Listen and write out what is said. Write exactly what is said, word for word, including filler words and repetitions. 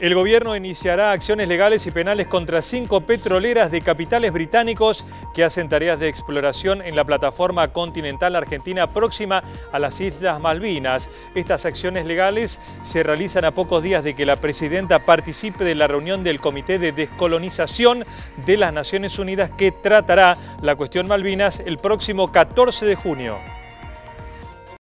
El gobierno iniciará acciones legales y penales contra cinco petroleras de capitales británicos que hacen tareas de exploración en la plataforma continental argentina próxima a las Islas Malvinas. Estas acciones legales se realizan a pocos días de que la presidenta participe de la reunión del Comité de Descolonización de las Naciones Unidas que tratará la cuestión Malvinas el próximo catorce de junio.